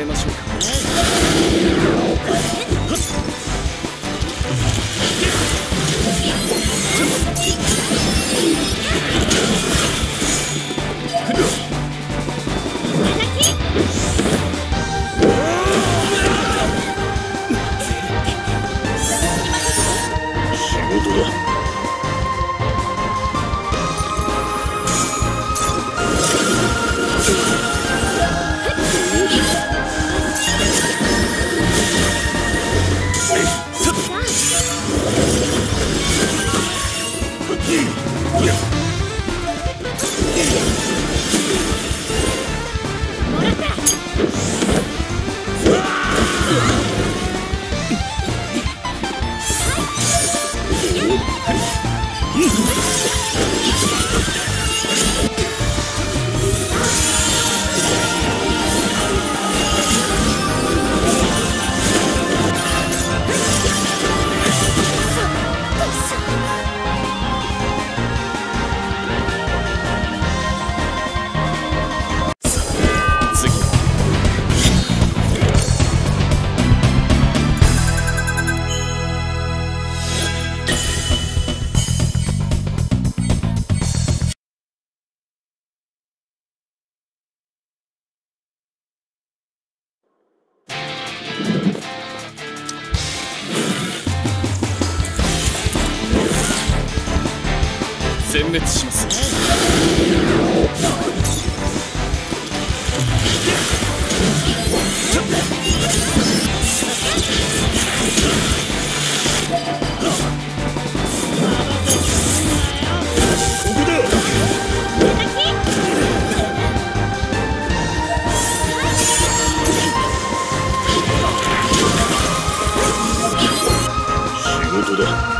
めましょうか。仕事だ。全滅します。ここだ。仕事だ。